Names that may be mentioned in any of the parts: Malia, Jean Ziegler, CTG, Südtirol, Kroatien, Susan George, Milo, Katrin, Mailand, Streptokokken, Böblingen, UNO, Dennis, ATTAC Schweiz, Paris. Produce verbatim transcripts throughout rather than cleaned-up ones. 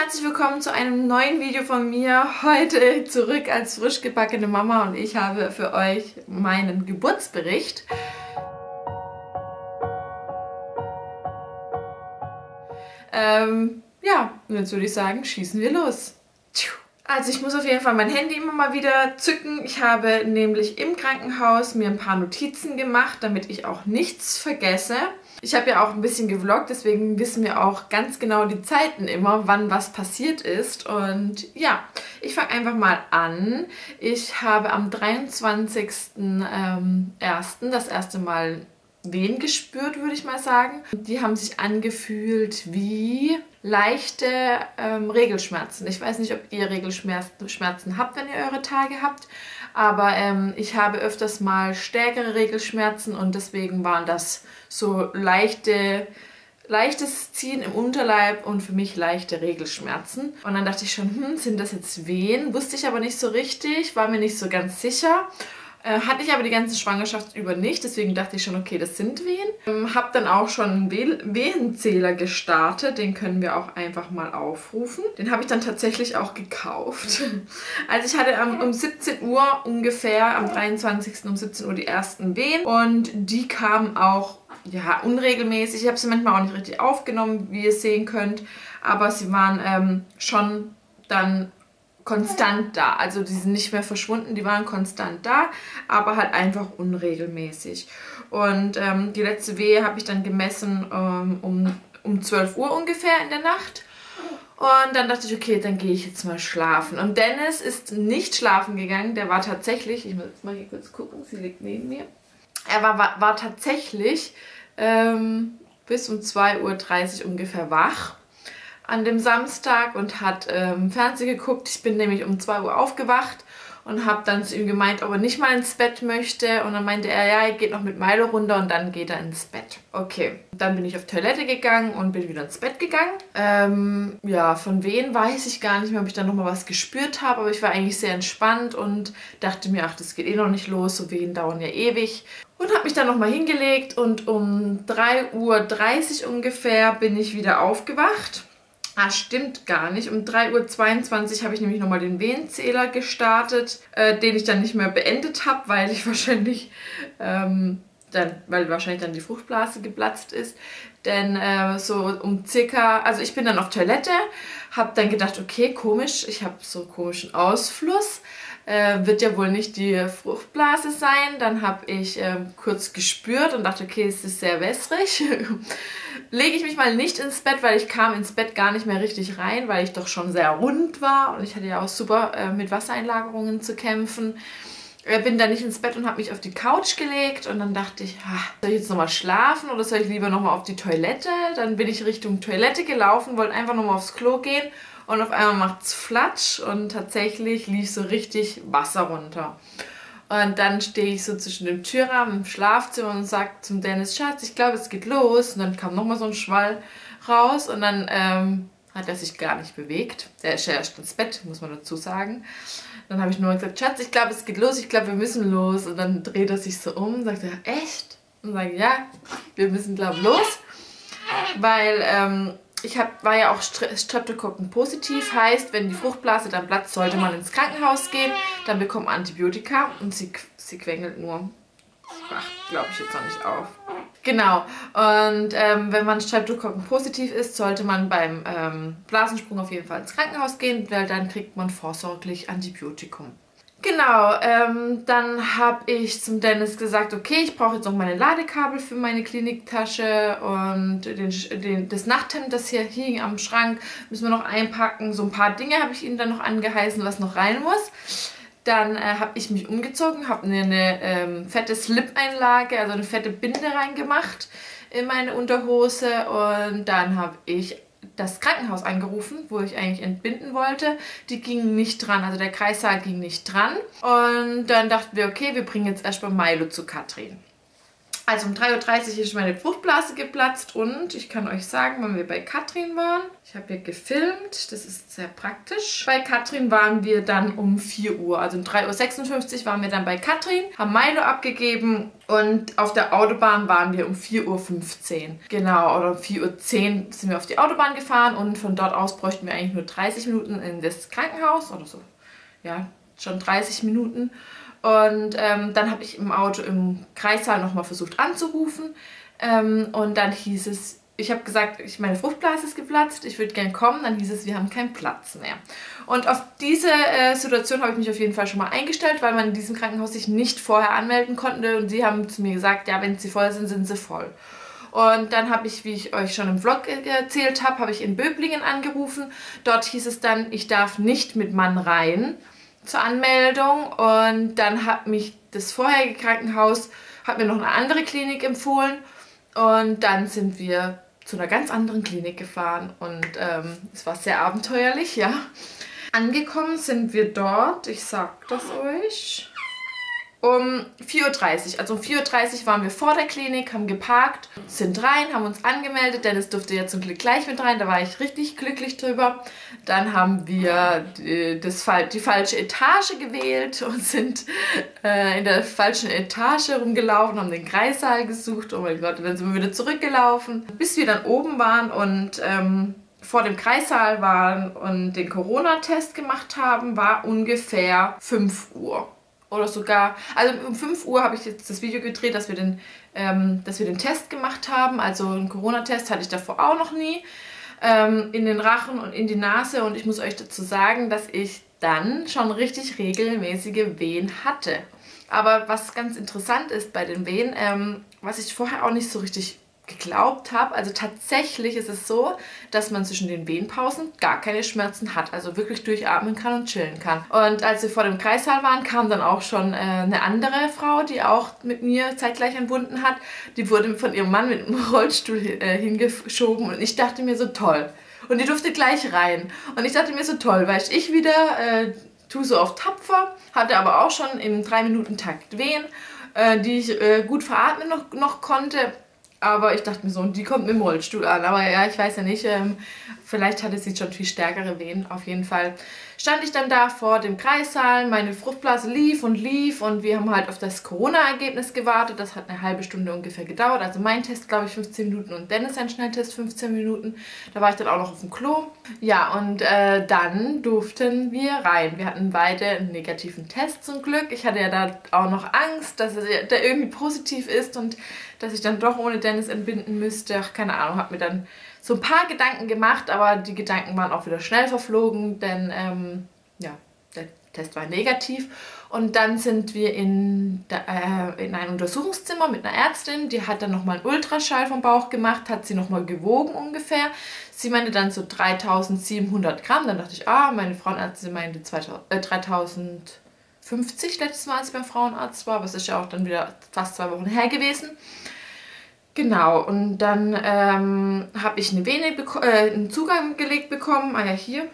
herzlich willkommen zu einem neuen Video von mir. Heute zurück als frisch gebackene Mama und ich habe für euch meinen Geburtsbericht. Ähm, ja, jetzt würde ich sagen, schießen wir los. Tchuh. Also ich muss auf jeden Fall mein Handy immer mal wieder zücken. Ich habe nämlich im Krankenhaus mir ein paar Notizen gemacht, damit ich auch nichts vergesse. Ich habe ja auch ein bisschen gevloggt, deswegen wissen wir auch ganz genau die Zeiten immer, wann was passiert ist. Und ja, ich fange einfach mal an. Ich habe am dreiundzwanzigsten ersten das erste Mal Wehen gespürt, würde ich mal sagen. Die haben sich angefühlt wie leichte ähm, Regelschmerzen. Ich weiß nicht, ob ihr Regelschmerzen Schmerzen habt, wenn ihr eure Tage habt, aber ähm, ich habe öfters mal stärkere Regelschmerzen und deswegen waren das so leichte, leichtes Ziehen im Unterleib und für mich leichte Regelschmerzen. Und dann dachte ich schon, hm, sind das jetzt Wehen? Wusste ich aber nicht so richtig, war mir nicht so ganz sicher. Hatte ich aber die ganze Schwangerschaft über nicht, deswegen dachte ich schon, okay, das sind Wehen. Ähm, habe dann auch schon einen Wehenzähler gestartet, den können wir auch einfach mal aufrufen. Den habe ich dann tatsächlich auch gekauft. Also ich hatte um, um siebzehn Uhr ungefähr, am dreiundzwanzigsten um siebzehn Uhr die ersten Wehen und die kamen auch ja, unregelmäßig. Ich habe sie manchmal auch nicht richtig aufgenommen, wie ihr sehen könnt, aber sie waren ähm, schon dann konstant da. Also die sind nicht mehr verschwunden, die waren konstant da, aber halt einfach unregelmäßig. Und ähm, die letzte Wehe habe ich dann gemessen ähm, um, um zwölf Uhr ungefähr in der Nacht. Und dann dachte ich, okay, dann gehe ich jetzt mal schlafen. Und Dennis ist nicht schlafen gegangen, der war tatsächlich, ich muss jetzt mal hier kurz gucken, sie liegt neben mir. Er war, war, war tatsächlich ähm, bis um zwei Uhr dreißig ungefähr wach an dem Samstag und hat ähm, Fernsehen geguckt. Ich bin nämlich um zwei Uhr aufgewacht und habe dann zu ihm gemeint, ob er nicht mal ins Bett möchte. Und dann meinte er, ja, er geht noch mit Milo runter und dann geht er ins Bett. Okay, dann bin ich auf Toilette gegangen und bin wieder ins Bett gegangen. Ähm, ja, von wem weiß ich gar nicht mehr, ob ich dann nochmal was gespürt habe. Aber ich war eigentlich sehr entspannt und dachte mir, ach, das geht eh noch nicht los. So Wehen dauern ja ewig. Und habe mich dann nochmal hingelegt und um drei Uhr dreißig ungefähr bin ich wieder aufgewacht. Ah, stimmt gar nicht. Um drei Uhr zweiundzwanzig habe ich nämlich nochmal den Wehenzähler gestartet, äh, den ich dann nicht mehr beendet habe, weil ich wahrscheinlich ähm, dann, weil wahrscheinlich dann die Fruchtblase geplatzt ist. Denn äh, so um circa, also ich bin dann auf Toilette, habe dann gedacht, okay, komisch, ich habe so komischen Ausfluss, äh, wird ja wohl nicht die Fruchtblase sein. Dann habe ich äh, kurz gespürt und dachte, okay, es ist sehr wässrig. Lege ich mich mal nicht ins Bett, weil ich kam ins Bett gar nicht mehr richtig rein, weil ich doch schon sehr rund war und ich hatte ja auch super äh, mit Wassereinlagerungen zu kämpfen. Bin dann nicht ins Bett und habe mich auf die Couch gelegt und dann dachte ich, ach, soll ich jetzt nochmal schlafen oder soll ich lieber nochmal auf die Toilette? Dann bin ich Richtung Toilette gelaufen, wollte einfach nochmal aufs Klo gehen und auf einmal macht's Flatsch und tatsächlich lief so richtig Wasser runter. Und dann stehe ich so zwischen dem Türrahmen im Schlafzimmer und sage zum Dennis, Schatz, ich glaube, es geht los. Und dann kam nochmal so ein Schwall raus und dann ähm, hat er sich gar nicht bewegt. Der ist ja erst ins Bett, muss man dazu sagen. Dann habe ich nur gesagt, Schatz, ich glaube, es geht los, ich glaube, wir müssen los. Und dann dreht er sich so um, sagt er, echt? Und sagt, ja, wir müssen, glaube ich, los. Weil ähm, ich hab, war ja auch Streptokokken positiv, heißt, wenn die Fruchtblase dann platzt, sollte man ins Krankenhaus gehen. Dann bekommt man Antibiotika und sie, sie quengelt nur. Ach, glaube ich jetzt noch nicht auf. Genau, und ähm, wenn man Streptokokken positiv ist, sollte man beim ähm, Blasensprung auf jeden Fall ins Krankenhaus gehen, weil dann kriegt man vorsorglich Antibiotikum. Genau, ähm, dann habe ich zum Dennis gesagt, okay, ich brauche jetzt noch meine Ladekabel für meine Kliniktasche und den, den, das Nachthemd, das hier hing am Schrank, müssen wir noch einpacken. So ein paar Dinge habe ich ihm dann noch angeheißen, was noch rein muss. Dann äh, habe ich mich umgezogen, habe mir eine ähm, fette Slip-Einlage, also eine fette Binde reingemacht in meine Unterhose und dann habe ich das Krankenhaus angerufen, wo ich eigentlich entbinden wollte. Die gingen nicht dran, also der Kreissaal ging nicht dran und dann dachten wir, okay, wir bringen jetzt erstmal Milo zu Katrin. Also um drei Uhr dreißig ist meine Fruchtblase geplatzt und ich kann euch sagen, wann wir bei Katrin waren. Ich habe hier gefilmt, das ist sehr praktisch. Bei Katrin waren wir dann um vier Uhr, also um drei Uhr sechsundfünfzig waren wir dann bei Katrin, haben Milo abgegeben und auf der Autobahn waren wir um vier Uhr fünfzehn. Genau, oder um vier Uhr zehn sind wir auf die Autobahn gefahren und von dort aus bräuchten wir eigentlich nur dreißig Minuten in das Krankenhaus oder so. Ja, schon dreißig Minuten. Und ähm, dann habe ich im Auto im Kreissaal nochmal versucht anzurufen ähm, und dann hieß es, ich habe gesagt, ich, meine Fruchtblase ist geplatzt, ich würde gern kommen, dann hieß es, wir haben keinen Platz mehr. Und auf diese äh, Situation habe ich mich auf jeden Fall schon mal eingestellt, weil man in diesem Krankenhaus sich nicht vorher anmelden konnte und sie haben zu mir gesagt, ja, wenn sie voll sind, sind sie voll. Und dann habe ich, wie ich euch schon im Vlog erzählt habe, habe ich in Böblingen angerufen. Dort hieß es dann, ich darf nicht mit Mann rein zur Anmeldung und dann hat mich das vorherige Krankenhaus, hat mir noch eine andere Klinik empfohlen und dann sind wir zu einer ganz anderen Klinik gefahren und ähm, es war sehr abenteuerlich, ja. Angekommen sind wir dort, ich sag das euch, um vier Uhr dreißig. Also um vier Uhr dreißig waren wir vor der Klinik, haben geparkt, sind rein, haben uns angemeldet. Dennis durfte ja zum Glück gleich mit rein, da war ich richtig glücklich drüber. Dann haben wir die, das, die falsche Etage gewählt und sind äh, in der falschen Etage rumgelaufen, haben den Kreissaal gesucht. Oh mein Gott, dann sind wir wieder zurückgelaufen, bis wir dann oben waren und ähm, vor dem Kreissaal waren und den Corona-Test gemacht haben, war ungefähr fünf Uhr. Oder sogar, also um fünf Uhr habe ich jetzt das Video gedreht, dass wir den, ähm, dass wir den Test gemacht haben. Also einen Corona-Test hatte ich davor auch noch nie. Ähm, in den Rachen und in die Nase. Und ich muss euch dazu sagen, dass ich dann schon richtig regelmäßige Wehen hatte. Aber was ganz interessant ist bei den Wehen, ähm, was ich vorher auch nicht so richtig geglaubt habe, also tatsächlich ist es so, dass man zwischen den Wehenpausen gar keine Schmerzen hat, also wirklich durchatmen kann und chillen kann. Und als wir vor dem Kreissaal waren, kam dann auch schon äh, eine andere Frau, die auch mit mir zeitgleich an Wunden hat. Die wurde von ihrem Mann mit einem Rollstuhl äh, hingeschoben und ich dachte mir so toll. Und die durfte gleich rein. Und ich dachte mir so toll, weil ich wieder äh, tue so auf tapfer, hatte aber auch schon im drei Minuten Takt Wehen, äh, die ich äh, gut veratmen noch, noch konnte. Aber ich dachte mir so, und die kommt mit dem Rollstuhl an. Aber ja, ich weiß ja nicht, ähm, vielleicht hatte sie schon viel stärkere Wehen. Auf jeden Fall stand ich dann da vor dem Kreissaal, meine Fruchtblase lief und lief und wir haben halt auf das Corona-Ergebnis gewartet. Das hat eine halbe Stunde ungefähr gedauert. Also mein Test, glaube ich, fünfzehn Minuten und Dennis sein Schnelltest fünfzehn Minuten. Da war ich dann auch noch auf dem Klo. Ja, und äh, dann durften wir rein. Wir hatten beide einen negativen Test zum Glück. Ich hatte ja da auch noch Angst, dass der irgendwie positiv ist und dass ich dann doch ohne Dennis entbinden müsste. Ach, keine Ahnung, habe mir dann so ein paar Gedanken gemacht, aber die Gedanken waren auch wieder schnell verflogen, denn ähm, ja, der Test war negativ. Und dann sind wir in, äh, in ein Untersuchungszimmer mit einer Ärztin, die hat dann nochmal einen Ultraschall vom Bauch gemacht, hat sie nochmal gewogen ungefähr. Sie meinte dann so dreitausendsiebenhundert Gramm, dann dachte ich, ah, meine Frauenärztin meinte dreitausend. fünfzig letztes Mal, als ich beim Frauenarzt war, aber es ist ja auch dann wieder fast zwei Wochen her gewesen. Genau, und dann ähm, habe ich eine Vene äh, einen Zugang gelegt bekommen. Ah ja, hier,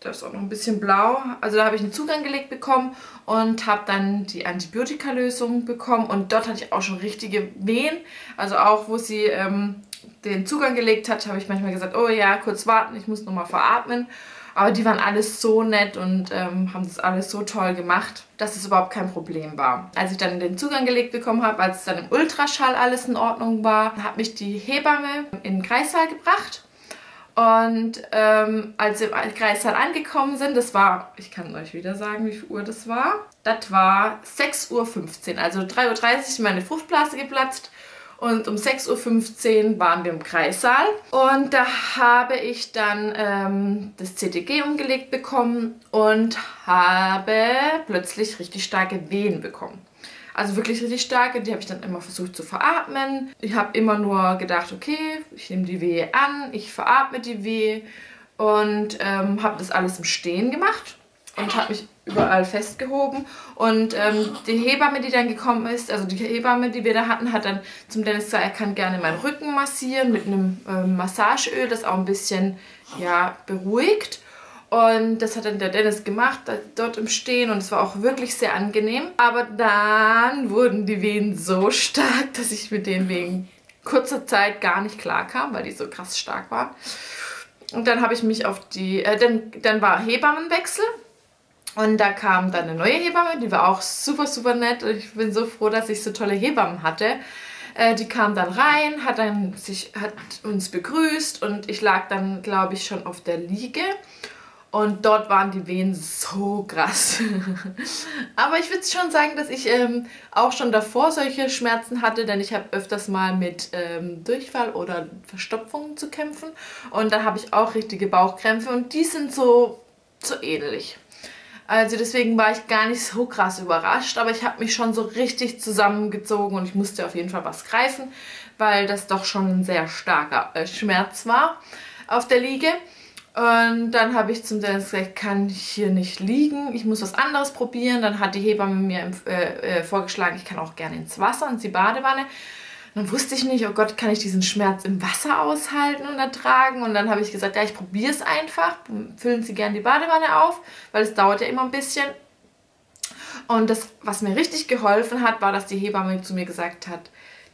das ist auch noch ein bisschen blau. Also da habe ich einen Zugang gelegt bekommen und habe dann die Antibiotikalösung bekommen. Und dort hatte ich auch schon richtige Wehen. Also auch, wo sie ähm, den Zugang gelegt hat, habe ich manchmal gesagt, oh ja, kurz warten, ich muss nochmal veratmen. Aber die waren alles so nett und ähm, haben das alles so toll gemacht, dass es überhaupt kein Problem war. Als ich dann den Zugang gelegt bekommen habe, als dann im Ultraschall alles in Ordnung war, hat mich die Hebamme in den Kreissaal gebracht. Und ähm, als wir im Kreissaal angekommen sind, das war, ich kann euch wieder sagen, wie viel Uhr das war. Das war sechs Uhr fünfzehn, also drei Uhr dreißig ist meine Fruchtblase geplatzt. Und um sechs Uhr fünfzehn waren wir im Kreissaal und da habe ich dann ähm, das C T G umgelegt bekommen und habe plötzlich richtig starke Wehen bekommen. Also wirklich richtig starke, die habe ich dann immer versucht zu veratmen. Ich habe immer nur gedacht, okay, ich nehme die Wehe an, ich veratme die Wehe und ähm, habe das alles im Stehen gemacht und habe mich überall festgehoben und ähm, die Hebamme, die dann gekommen ist, also die Hebamme, die wir da hatten, hat dann zum Dennis gesagt, er kann gerne meinen Rücken massieren mit einem ähm, Massageöl, das auch ein bisschen, ja, beruhigt Und das hat dann der Dennis gemacht, dort im Stehen. Und es war auch wirklich sehr angenehm. Aber dann wurden die Wehen so stark, dass ich mit denen wegen kurzer Zeit gar nicht klar kam, weil die so krass stark waren. Und dann habe ich mich auf die... Äh, dann, dann war Hebammenwechsel. Und da kam dann eine neue Hebamme, die war auch super, super nett. Und ich bin so froh, dass ich so tolle Hebammen hatte. Äh, die kam dann rein, hat, dann sich, hat uns begrüßt. Und ich lag dann, glaube ich, schon auf der Liege. Und dort waren die Wehen so krass. Aber ich würde schon sagen, dass ich ähm, auch schon davor solche Schmerzen hatte, denn ich habe öfters mal mit ähm, Durchfall oder Verstopfungen zu kämpfen. Und da habe ich auch richtige Bauchkrämpfe und die sind so, so ähnlich. Also deswegen war ich gar nicht so krass überrascht, aber ich habe mich schon so richtig zusammengezogen und ich musste auf jeden Fall was greifen, weil das doch schon ein sehr starker äh, Schmerz war auf der Liege. Und dann habe ich zum Dennis gesagt, kann ich hier nicht liegen, ich muss was anderes probieren. Dann hat die Hebamme mir äh, äh, vorgeschlagen, ich kann auch gerne ins Wasser, ins die Badewanne. Und dann wusste ich nicht, oh Gott, kann ich diesen Schmerz im Wasser aushalten und ertragen? Und dann habe ich gesagt, ja, ich probiere es einfach, füllen Sie gerne die Badewanne auf, weil es dauert ja immer ein bisschen. Und das, was mir richtig geholfen hat, war, dass die Hebamme zu mir gesagt hat,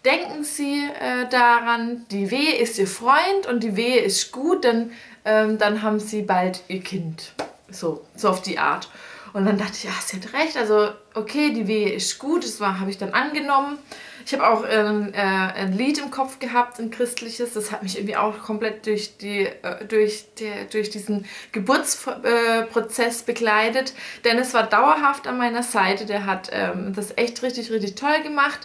denken Sie äh, daran, die Wehe ist Ihr Freund und die Wehe ist gut, denn ähm, dann haben Sie bald Ihr Kind. So, so auf die Art. Und dann dachte ich, ja, sie hat recht. Also, okay, die Wehe ist gut, das habe ich dann angenommen. Ich habe auch ähm, äh, ein Lied im Kopf gehabt, ein christliches. Das hat mich irgendwie auch komplett durch, die, äh, durch, der, durch diesen Geburtsprozess äh, begleitet. Denn es war dauerhaft an meiner Seite. Der hat ähm, das echt richtig, richtig toll gemacht.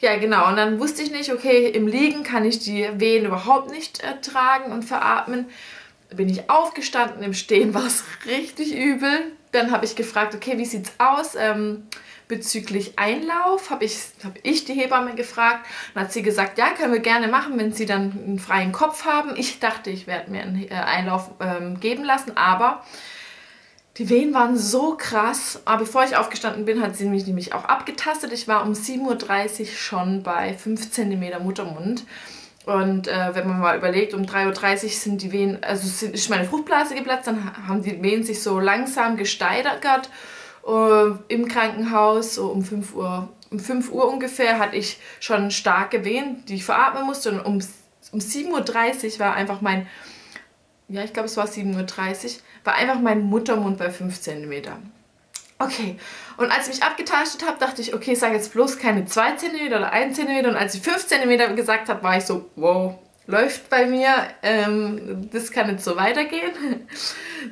Ja, genau. Und dann wusste ich nicht, okay, im Liegen kann ich die Wehen überhaupt nicht ertragen und veratmen. Bin ich aufgestanden, im Stehen war es richtig übel. Dann habe ich gefragt, okay, wie sieht's aus ähm, bezüglich Einlauf? Habe ich, hab ich die Hebamme gefragt. Dann hat sie gesagt, ja, können wir gerne machen, wenn sie dann einen freien Kopf haben. Ich dachte, ich werde mir einen Einlauf ähm, geben lassen, aber... Die Wehen waren so krass, aber bevor ich aufgestanden bin, hat sie mich nämlich auch abgetastet. Ich war um sieben Uhr dreißig schon bei fünf Zentimeter Muttermund. Und äh, wenn man mal überlegt, um drei Uhr dreißig sind die Wehen, also sind, ist meine Fruchtblase geplatzt, dann haben die Wehen sich so langsam gesteigert äh, im Krankenhaus. So um fünf Uhr, um fünf Uhr ungefähr hatte ich schon starke Wehen, die ich veratmen musste. Und um, um sieben Uhr dreißig war einfach mein... Ja, ich glaube, es war sieben Uhr dreißig, war einfach mein Muttermund bei fünf Zentimeter. Okay, und als ich mich abgetastet habe, dachte ich, okay, ich sage jetzt bloß keine zwei Zentimeter oder ein Zentimeter. Und als ich fünf Zentimeter gesagt habe, war ich so, wow, läuft bei mir, ähm, das kann jetzt so weitergehen.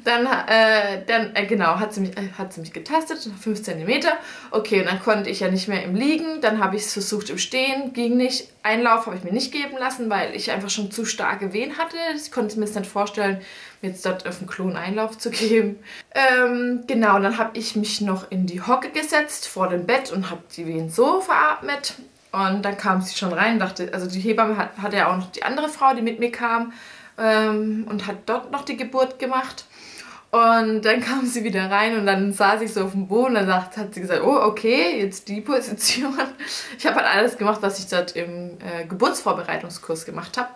Dann, äh, dann äh, genau, hat sie mich, äh, hat sie mich getastet, fünf Zentimeter. Okay, und dann konnte ich ja nicht mehr im Liegen, dann habe ich es versucht im Stehen, ging nicht. Einlauf habe ich mir nicht geben lassen, weil ich einfach schon zu starke Wehen hatte. Ich konnte mir jetzt nicht vorstellen, mir jetzt dort auf den Klon Einlauf zu geben. Ähm, genau, dann habe ich mich noch in die Hocke gesetzt, vor dem Bett und habe die Wehen so veratmet. Und dann kam sie schon rein, dachte, also die Hebamme hat, hatte ja auch noch die andere Frau, die mit mir kam ähm, und hat dort noch die Geburt gemacht. Und dann kam sie wieder rein und dann saß ich so auf dem Boden und dann hat sie gesagt, oh okay, jetzt die Position. Ich habe halt alles gemacht, was ich dort im äh, Geburtsvorbereitungskurs gemacht habe.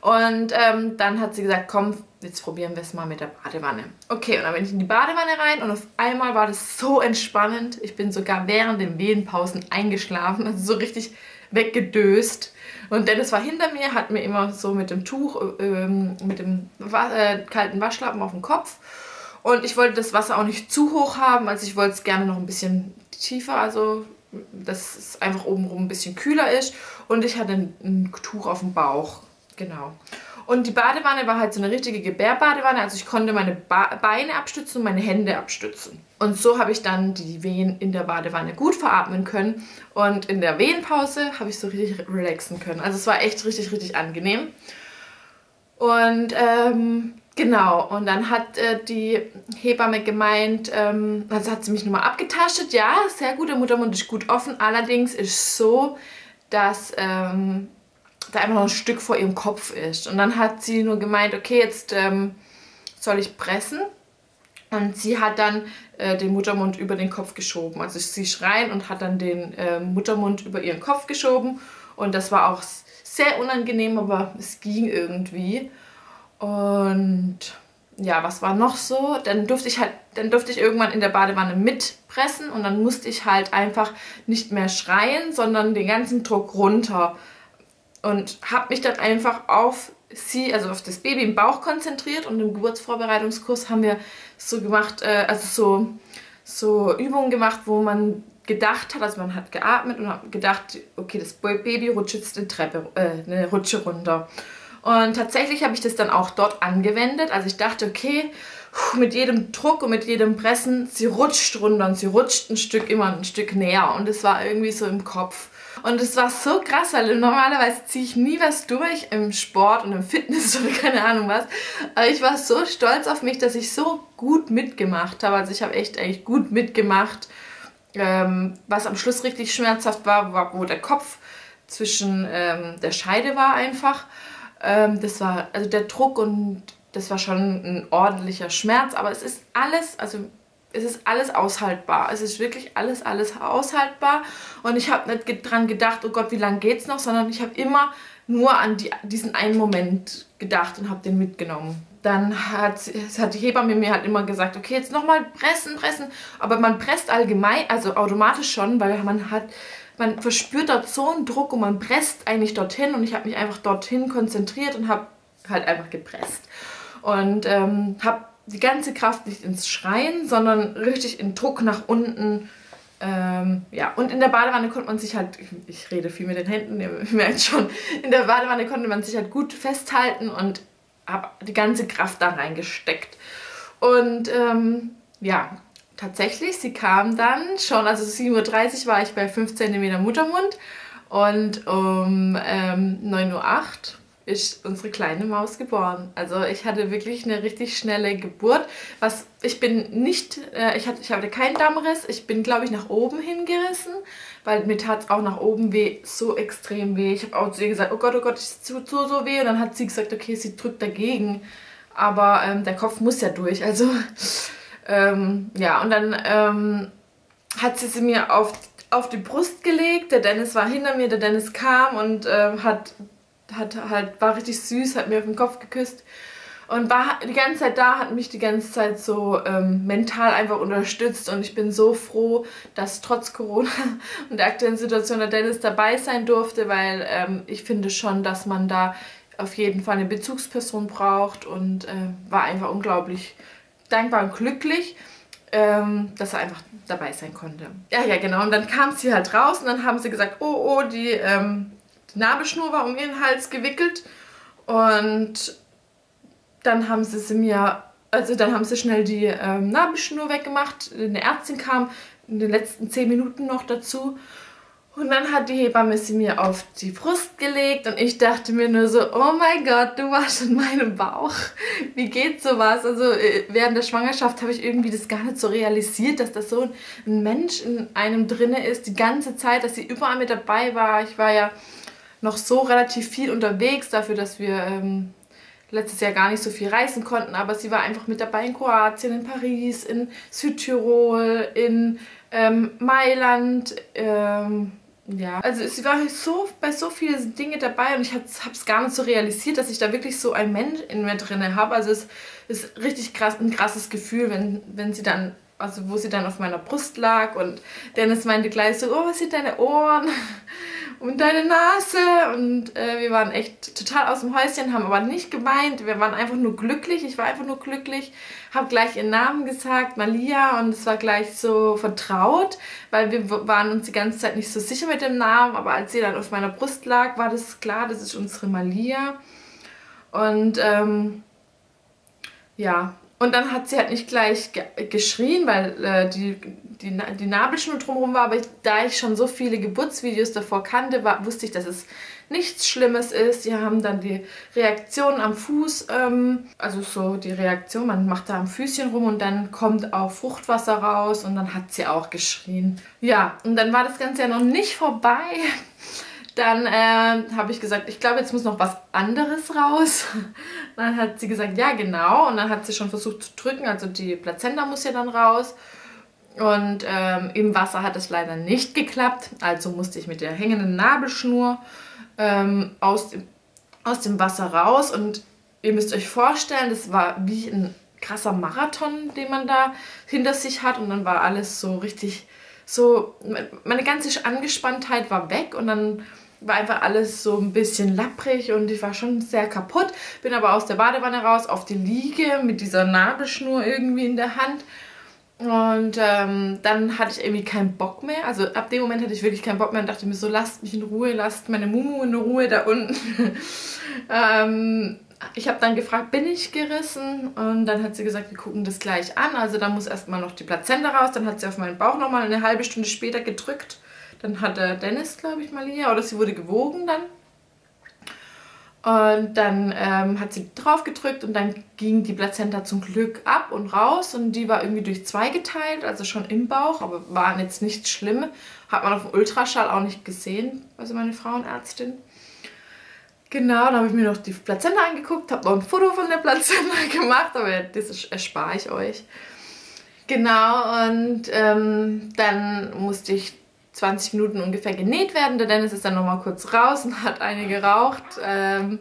Und ähm, dann hat sie gesagt, komm, jetzt probieren wir es mal mit der Badewanne. Okay, und dann bin ich in die Badewanne rein und auf einmal war das so entspannend. Ich bin sogar während den Wehenpausen eingeschlafen, also so richtig weggedöst. Und Dennis war hinter mir, hat mir immer so mit dem Tuch, ähm, mit dem Wa äh, kalten Waschlappen auf den Kopf. Und ich wollte das Wasser auch nicht zu hoch haben, also ich wollte es gerne noch ein bisschen tiefer, also dass es einfach obenrum ein bisschen kühler ist. Und ich hatte ein, ein Tuch auf dem Bauch, genau. Und die Badewanne war halt so eine richtige Gebärbadewanne, also ich konnte meine ba Beine abstützen und meine Hände abstützen. Und so habe ich dann die Wehen in der Badewanne gut veratmen können und in der Wehenpause habe ich so richtig relaxen können. Also es war echt richtig, richtig angenehm. Und ähm, genau, und dann hat äh, die Hebamme gemeint, ähm, also hat sie mich nochmal abgetastet, ja, sehr gut, der Muttermund ist gut offen, allerdings ist es so, dass... Ähm, da einfach noch ein Stück vor ihrem Kopf ist. Und dann hat sie nur gemeint, okay, jetzt ähm, soll ich pressen. Und sie hat dann äh, den Muttermund über den Kopf geschoben. Also sie schreien und hat dann den äh, Muttermund über ihren Kopf geschoben. Und das war auch sehr unangenehm, aber es ging irgendwie. Und ja, was war noch so? Dann durfte ich halt, dann durfte ich irgendwann in der Badewanne mitpressen und dann musste ich halt einfach nicht mehr schreien, sondern den ganzen Druck runter. Und habe mich dann einfach auf sie, also auf das Baby im Bauch konzentriert, und im Geburtsvorbereitungskurs haben wir so gemacht, äh, also so, so Übungen gemacht, wo man gedacht hat, also man hat geatmet und hat gedacht, okay, das Baby rutscht jetzt eine Treppe, äh, eine Rutsche runter. Und tatsächlich habe ich das dann auch dort angewendet. Also ich dachte, okay, mit jedem Druck und mit jedem Pressen, sie rutscht runter und sie rutscht ein Stück, immer ein Stück näher. Und es war irgendwie so im Kopf. Und es war so krass, weil normalerweise ziehe ich nie was durch im Sport und im Fitness oder keine Ahnung was. Aber ich war so stolz auf mich, dass ich so gut mitgemacht habe. Also ich habe echt eigentlich gut mitgemacht. Ähm, was am Schluss richtig schmerzhaft war, war wo der Kopf zwischen ähm, der Scheide war einfach. Das war, also der Druck, und das war schon ein ordentlicher Schmerz, aber es ist alles, also es ist alles aushaltbar. Es ist wirklich alles, alles aushaltbar, und ich habe nicht dran gedacht, oh Gott, wie lange geht's noch, sondern ich habe immer nur an die, diesen einen Moment gedacht und habe den mitgenommen. Dann hat, hat die Hebamme mir halt immer gesagt, okay, jetzt nochmal pressen, pressen, aber man presst allgemein, also automatisch schon, weil man hat... Man verspürt dort so einen Druck und man presst eigentlich dorthin, und ich habe mich einfach dorthin konzentriert und habe halt einfach gepresst. Und ähm, habe die ganze Kraft nicht ins Schreien, sondern richtig in Druck nach unten. Ähm, ja, und in der Badewanne konnte man sich halt, ich rede viel mit den Händen, ihr merkt schon, in der Badewanne konnte man sich halt gut festhalten und habe die ganze Kraft da reingesteckt. Und ähm, ja... Tatsächlich, sie kam dann schon, also sieben Uhr dreißig war ich bei fünf Zentimeter Muttermund, und um ähm, neun Uhr acht ist unsere kleine Maus geboren. Also ich hatte wirklich eine richtig schnelle Geburt. Was, ich bin nicht, äh, ich, hatte, ich hatte keinen Dammriss, ich bin, glaube ich, nach oben hingerissen, weil mir tat es auch nach oben weh, so extrem weh. Ich habe auch zu ihr gesagt, oh Gott, oh Gott, es tut so, so weh, und dann hat sie gesagt, okay, sie drückt dagegen, aber ähm, der Kopf muss ja durch, also... Ähm, ja, und dann ähm, hat sie sie mir auf, auf die Brust gelegt, der Dennis war hinter mir, der Dennis kam und ähm, hat, hat halt, war richtig süß, hat mir auf den Kopf geküsst und war die ganze Zeit da, hat mich die ganze Zeit so ähm, mental einfach unterstützt, und ich bin so froh, dass trotz Corona und der aktuellen Situation der Dennis dabei sein durfte, weil ähm, ich finde schon, dass man da auf jeden Fall eine Bezugsperson braucht, und äh, war einfach unglaublich dankbar und glücklich, ähm, dass er einfach dabei sein konnte. Ja, ja, genau. Und dann kam sie halt raus, und dann haben sie gesagt, oh, oh, die, ähm, die Nabelschnur war um ihren Hals gewickelt. Und dann haben sie, sie mir, also dann haben sie schnell die ähm, Nabelschnur weggemacht. Eine Ärztin kam in den letzten zehn Minuten noch dazu. Und dann hat die Hebamme sie mir auf die Brust gelegt, und ich dachte mir nur so, oh mein Gott, du warst in meinem Bauch. Wie geht sowas? Also während der Schwangerschaft habe ich irgendwie das gar nicht so realisiert, dass das so ein Mensch in einem drinne ist, die ganze Zeit, dass sie überall mit dabei war. Ich war ja noch so relativ viel unterwegs dafür, dass wir ähm, letztes Jahr gar nicht so viel reisen konnten, aber sie war einfach mit dabei in Kroatien, in Paris, in Südtirol, in ähm, Mailand, ähm, ja, also sie war so bei so vielen Dingen dabei, und ich habe es gar nicht so realisiert, dass ich da wirklich so einen Mensch in mir drin habe. Also es ist richtig krass, ein krasses Gefühl, wenn, wenn sie dann, also wo sie dann auf meiner Brust lag, und Dennis meinte gleich so, oh, was sind deine Ohren und deine Nase, und äh, wir waren echt total aus dem Häuschen, haben aber nicht geweint, wir waren einfach nur glücklich, ich war einfach nur glücklich, habe gleich ihren Namen gesagt, Malia, und es war gleich so vertraut, weil wir waren uns die ganze Zeit nicht so sicher mit dem Namen, aber als sie dann auf meiner Brust lag, war das klar, das ist unsere Malia. Und ähm, ja, und dann hat sie halt nicht gleich ge geschrien, weil äh, die, die, Na die Nabelschnur drumherum war. Aber ich, da ich schon so viele Geburtsvideos davor kannte, war, wusste ich, dass es nichts Schlimmes ist. Die haben dann die Reaktion am Fuß, ähm, also so die Reaktion, man macht da am Füßchen rum und dann kommt auch Fruchtwasser raus, und dann hat sie auch geschrien. Ja, und dann war das Ganze ja noch nicht vorbei. Dann äh, habe ich gesagt, ich glaube, jetzt muss noch was anderes raus. Dann hat sie gesagt, ja, genau. Und dann hat sie schon versucht zu drücken, also die Plazenta muss ja dann raus. Und ähm, im Wasser hat es leider nicht geklappt. Also musste ich mit der hängenden Nabelschnur ähm, aus, dem, aus dem Wasser raus. Und ihr müsst euch vorstellen, das war wie ein krasser Marathon, den man da hinter sich hat, und dann war alles so richtig, so meine ganze Angespanntheit war weg und dann war einfach alles so ein bisschen lapprig und ich war schon sehr kaputt, bin aber aus der Badewanne raus auf die Liege mit dieser Nabelschnur irgendwie in der Hand. Und ähm, dann hatte ich irgendwie keinen Bock mehr, also ab dem Moment hatte ich wirklich keinen Bock mehr und dachte mir so, lasst mich in Ruhe, lasst meine Mumu in Ruhe da unten. ähm, ich habe dann gefragt, bin ich gerissen? Und dann hat sie gesagt, wir gucken das gleich an, also da muss erstmal noch die Plazenta raus, dann hat sie auf meinen Bauch nochmal eine halbe Stunde später gedrückt, dann hat der Dennis, glaube ich, Malia, oder sie wurde gewogen dann. Und dann ähm, hat sie drauf gedrückt und dann ging die Plazenta zum Glück ab und raus und die war irgendwie durch zwei geteilt, also schon im Bauch, aber waren jetzt nichts Schlimmes. Hat man auf dem Ultraschall auch nicht gesehen, also meine Frauenärztin. Genau, dann habe ich mir noch die Plazenta angeguckt, habe noch ein Foto von der Plazenta gemacht, aber das erspare ich euch. Genau, und ähm, dann musste ich zwanzig Minuten ungefähr genäht werden. Der Dennis ist dann nochmal kurz raus und hat eine geraucht. Ähm,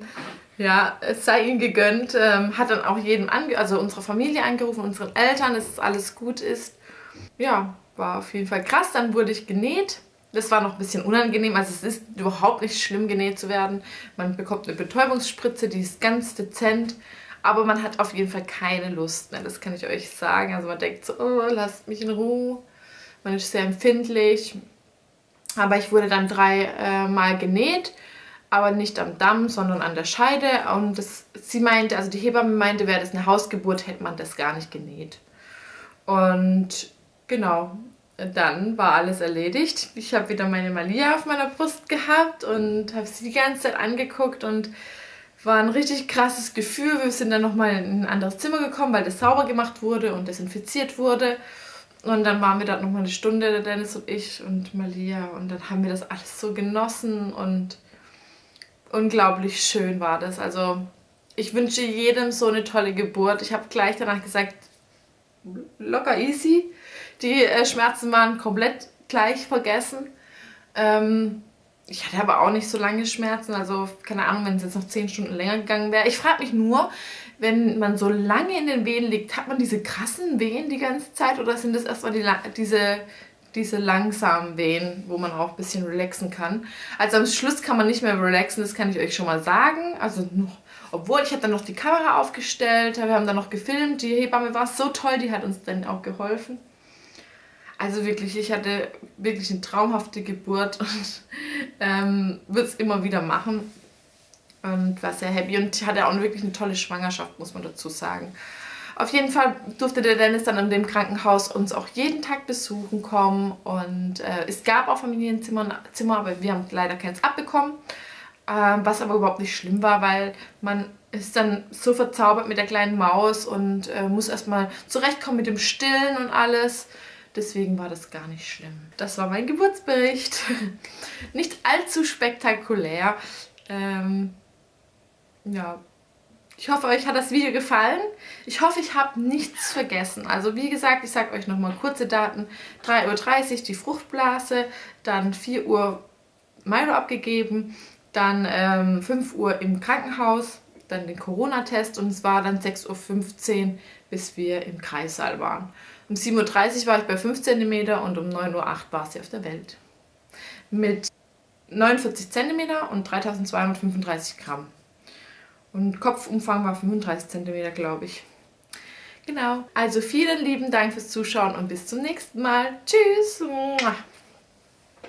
ja, es sei ihm gegönnt. Ähm, hat dann auch jedem, ange also unserer Familie angerufen, unseren Eltern, dass alles gut ist. Ja, war auf jeden Fall krass. Dann wurde ich genäht. Das war noch ein bisschen unangenehm. Also es ist überhaupt nicht schlimm, genäht zu werden. Man bekommt eine Betäubungsspritze, die ist ganz dezent. Aber man hat auf jeden Fall keine Lust mehr. Das kann ich euch sagen. Also man denkt so, oh, lasst mich in Ruhe. Man ist sehr empfindlich. Aber ich wurde dann dreimal äh, genäht, aber nicht am Damm, sondern an der Scheide. Und das, sie meinte, also die Hebamme meinte, wäre das eine Hausgeburt, hätte man das gar nicht genäht. Und genau, dann war alles erledigt. Ich habe wieder meine Malia auf meiner Brust gehabt und habe sie die ganze Zeit angeguckt und war ein richtig krasses Gefühl. Wir sind dann nochmal in ein anderes Zimmer gekommen, weil das sauber gemacht wurde und desinfiziert wurde. Und dann waren wir da nochmal eine Stunde, der Dennis und ich und Malia. Und dann haben wir das alles so genossen und unglaublich schön war das. Also ich wünsche jedem so eine tolle Geburt. Ich habe gleich danach gesagt, locker easy. Die äh, Schmerzen waren komplett gleich vergessen. Ähm, ich hatte aber auch nicht so lange Schmerzen. Also keine Ahnung, wenn es jetzt noch zehn Stunden länger gegangen wäre. Ich frage mich nur, wenn man so lange in den Wehen liegt, hat man diese krassen Wehen die ganze Zeit oder sind das erstmal die, diese, diese langsamen Wehen, wo man auch ein bisschen relaxen kann? Also am Schluss kann man nicht mehr relaxen, das kann ich euch schon mal sagen. Also noch, obwohl, ich habe dann noch die Kamera aufgestellt, wir haben dann noch gefilmt, die Hebamme war so toll, die hat uns dann auch geholfen. Also wirklich, ich hatte wirklich eine traumhafte Geburt und ähm, würde es immer wieder machen. Und war sehr happy und hatte auch wirklich eine tolle Schwangerschaft, muss man dazu sagen. Auf jeden Fall durfte der Dennis dann in dem Krankenhaus uns auch jeden Tag besuchen kommen. Und äh, es gab auch Familienzimmer, Zimmer, aber wir haben leider keins abbekommen. Äh, was aber überhaupt nicht schlimm war, weil man ist dann so verzaubert mit der kleinen Maus und äh, muss erstmal zurechtkommen mit dem Stillen und alles. Deswegen war das gar nicht schlimm. Das war mein Geburtsbericht. Nicht allzu spektakulär. Ähm... Ja, ich hoffe, euch hat das Video gefallen. Ich hoffe, ich habe nichts vergessen. Also wie gesagt, ich sage euch nochmal kurze Daten. drei Uhr dreißig die Fruchtblase, dann vier Uhr Milo abgegeben, dann ähm, fünf Uhr im Krankenhaus, dann den Corona-Test und es war dann sechs Uhr fünfzehn, bis wir im Kreissaal waren. Um sieben Uhr dreißig war ich bei fünf Zentimeter und um neun Uhr acht war sie auf der Welt. Mit neunundvierzig Zentimeter und dreitausendzweihundertfünfunddreißig Gramm. Und Kopfumfang war fünfunddreißig Zentimeter, glaube ich. Genau. Also vielen lieben Dank fürs Zuschauen und bis zum nächsten Mal. Tschüss!